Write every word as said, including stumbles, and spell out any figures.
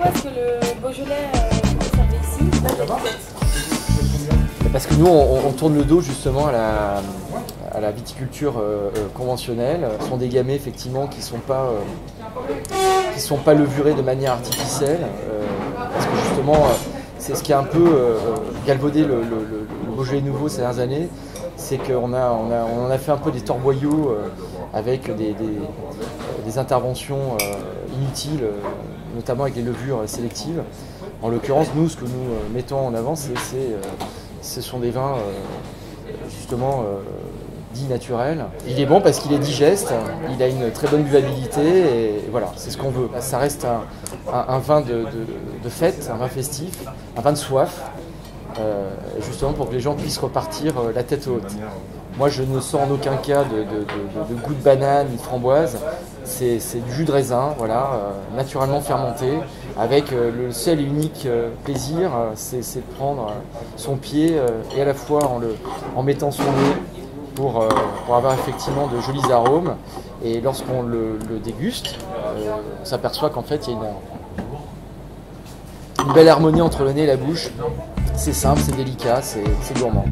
pourquoi est-ce que le Beaujolais est servi ici? Parce que nous, on, on tourne le dos justement à la, à la viticulture euh, conventionnelle. Ce sont des gamets effectivement qui ne sont, euh, sont pas levurés de manière artificielle. Euh, parce que justement, euh, c'est ce qui a un peu euh, galvaudé le, le, le, le Beaujolais nouveau ces dernières années. C'est qu'on a, on a, on a fait un peu des torboyaux euh, avec des, des, des interventions euh, inutiles, euh, notamment avec des levures sélectives. En l'occurrence, nous, ce que nous mettons en avant, c'est, c'est, euh, ce sont des vins euh, justement euh, dits naturels. Il est bon parce qu'il est digeste, il a une très bonne buvabilité et voilà, c'est ce qu'on veut. Ça reste un, un, un vin de, de, de fête, un vin festif, un vin de soif. Euh, justement pour que les gens puissent repartir euh, la tête haute. Moi je ne sens en aucun cas de, de, de, de goût de banane ni de framboise, c'est du jus de raisin, voilà, euh, naturellement fermenté, avec euh, le seul et unique euh, plaisir, euh, c'est de prendre euh, son pied euh, et à la fois en, le, en mettant son nez pour, euh, pour avoir effectivement de jolis arômes, et lorsqu'on le, le déguste, euh, on s'aperçoit qu'en fait il y a une, une belle harmonie entre le nez et la bouche. C'est simple, c'est délicat, c'est gourmand.